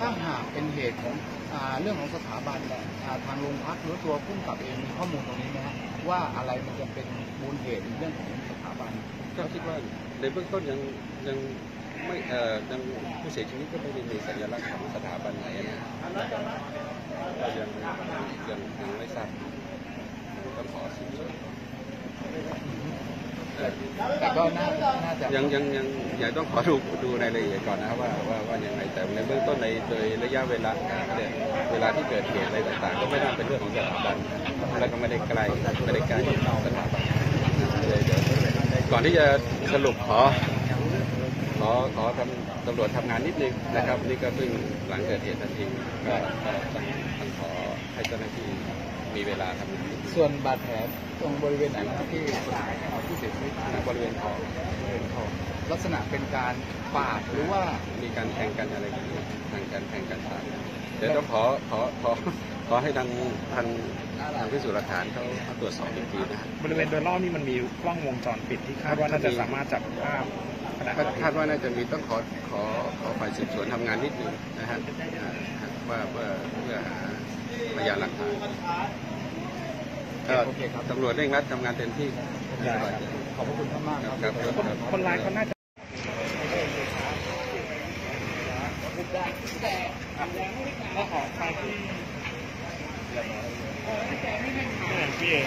ถ้าหากเป็นเหตุของเรื่องของสถาบันเนี่ยทางโรงพักหรือตัวผู้กำกับเองมีข้อมูลตรงนี้ไหมครับว่าอะไรมันจะเป็นมูลเหตุในเรื่องของสถาบันก็คิดว่าในเบื้องต้นยังไม่ยังผู้เสียชีวิตก็ไม่ได้มีสัญลักษณ์ของสถาบันไหนนะเรายังไม่ทราบต้องขอสืบสวนแต่ก็น่าจะยังต้องขอดูรายละเอียดก่อนนะว่าอย่างไรแต่ในเบื้องต้นในโดยระยะเวลาที่เกิดเหตุอะไรต่างๆก็ไม่น่าเป็นเรื่องของสถาบันและก็ไม่ได้ไกลสถาบันก่อนที่จะสรุปขอตำรวจทำงานนิดนึงนะครับนี่ก็เพิ่งหลังเกิดเหตุนั่นเองก็ต้องขอให้เจ้าหน้าที่มีเวลาทำงานส่วนบาดแผลตรงบริเวณไหนที่ผู้เสียชีวิตบริเวณคอลักษณะเป็นการปาดหรือว่ามีการแทงกันอะไรกันทางการแทงกันต่างเดี๋ยวต้องขอให้ทางพิสูจน์หลักฐานเขาตรวจสอบอีกทีนะบริเวณโดยรอบนี่มันมีกล้องวงจรปิดที่คาดว่าน่าจะสามารถจับภาพคาดว่าน่าจะมีต้องขอฝ่ายสืบสวนทำงานนิดนึงนะฮะว่าเพื่อหาพยานหลักฐานตำรวจเร่งรัดทำงานเต็มที่ขอบคุณมากครับคนร้ายเขาน่าจะมาขอไปที่พี่เอง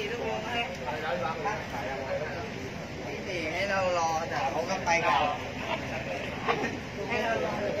่ชั่วโมงให้สี่ให้เรารอแต่เขาก็ไปก่อนให้เรารอกันไป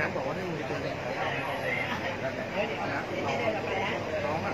น้ำบอกว่าให้มึงไปตัวเองน้องอ่ะ